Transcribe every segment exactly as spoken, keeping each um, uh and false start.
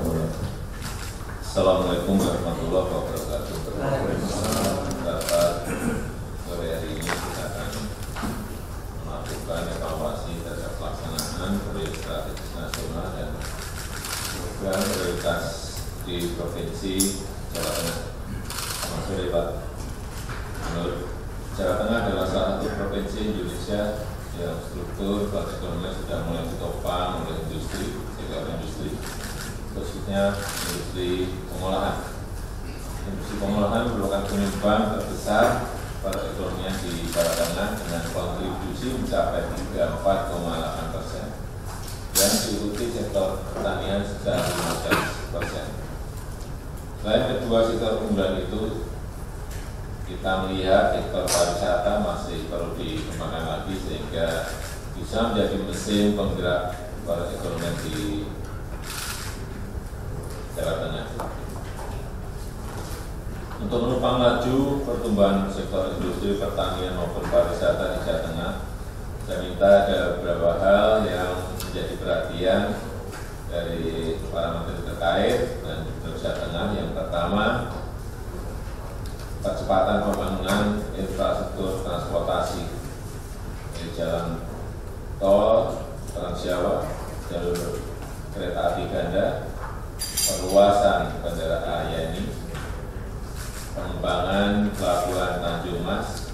wabarakatuh. Assalamualaikum warahmatullahi wabarakatuh. Dapat sore hari ini kita akan melakukan evaluasi terhadap pelaksanaan proyek strategis nasional dan program prioritas di Provinsi Jawa Tengah. Selamat sore Pak. Jawa Tengah adalah salah satu provinsi Indonesia yang struktur basis ekonominya sudah mulai ditopang oleh industri, sektor industri, khususnya industri pengolahan. Industri pengolahan merupakan penyumbang terbesar pada ekonominya di Jawa Tengah dengan kontribusi mencapai tiga puluh empat koma delapan persen dan diikuti sektor pertanian sekitar lima belas persen. Selain kedua sektor unggulan itu, kita melihat sektor pariwisata masih perlu dikembangkan lagi sehingga bisa menjadi mesin penggerak perekonomian di Jawa Tengah. Untuk menopang laju pertumbuhan sektor industri pertanian maupun pariwisata di Jawa Tengah, saya minta ada beberapa hal yang menjadi perhatian dari para menteri terkait dan Jawa Tengah. Yang pertama, percepatan pembangunan infrastruktur transportasi di jalan tol Trans Jawa, jalur kereta api ganda, perluasan Bandara Yani, pengembangan pelabuhan Tanjung Mas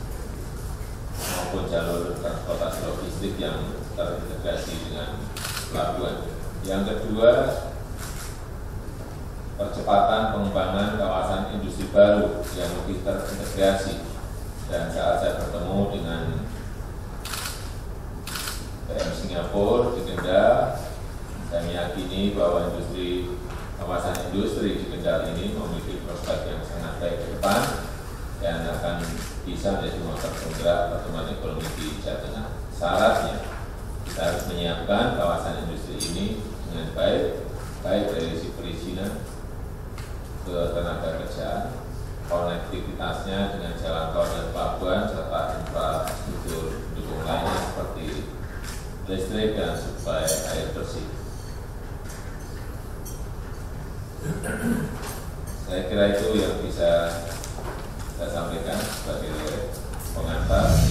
maupun jalur transportasi logistik yang terintegrasi dengan pelabuhan. Yang kedua, percepatan pengembangan kawasan industri baru yang lebih terintegrasi. Dan saat saya bertemu dengan P M Singapura di Kendal, saya meyakini bahwa industri kawasan industri di Kendal ini memiliki prospek yang sangat baik ke depan dan akan bisa menjadi motor penggerak pertumbuhan ekonomi di Jawa Tengah. Syaratnya, kita harus menyiapkan kawasan industri ini dengan baik, baik dari sisi perizinan, ketenaga kerjaan, konektivitasnya dengan jalan tol dan pelabuhan, serta infrastruktur dukung lainnya seperti listrik dan suplai air bersih. Saya kira itu yang bisa saya sampaikan sebagai pengantar.